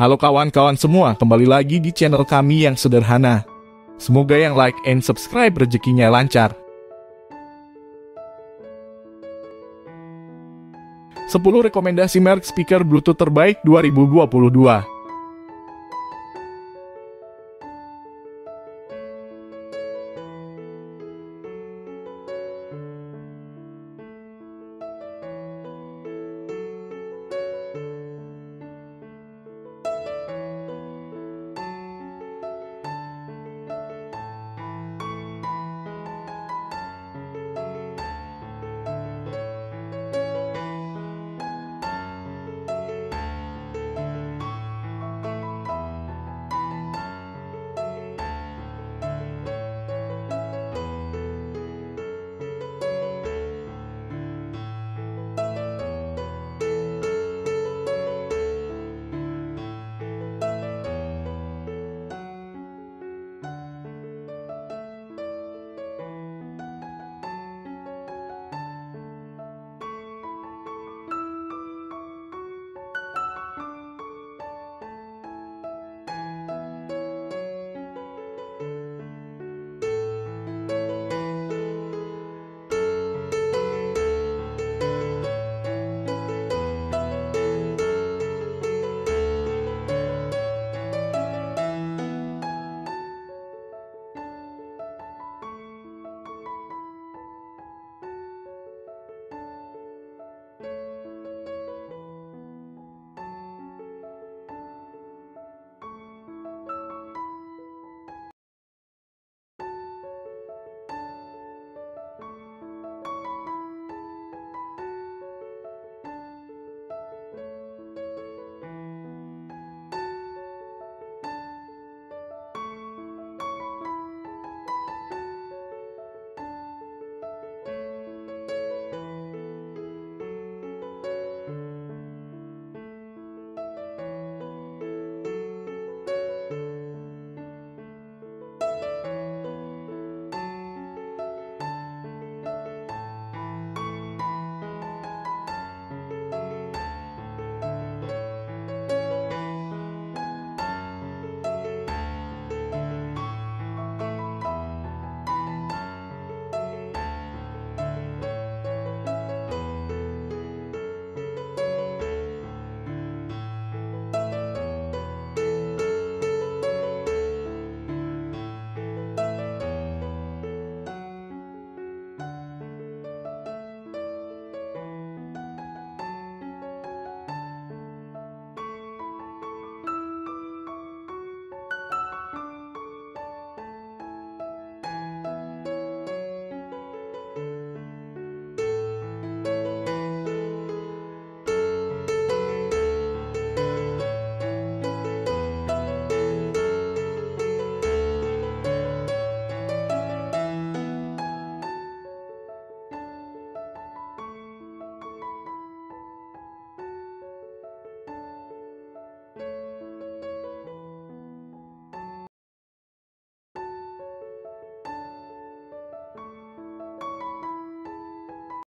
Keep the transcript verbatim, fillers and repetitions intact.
Halo kawan-kawan semua, kembali lagi di channel kami yang sederhana. Semoga yang like and subscribe rezekinya lancar. sepuluh Rekomendasi Merek Speaker Bluetooth Terbaik dua ribu dua puluh dua.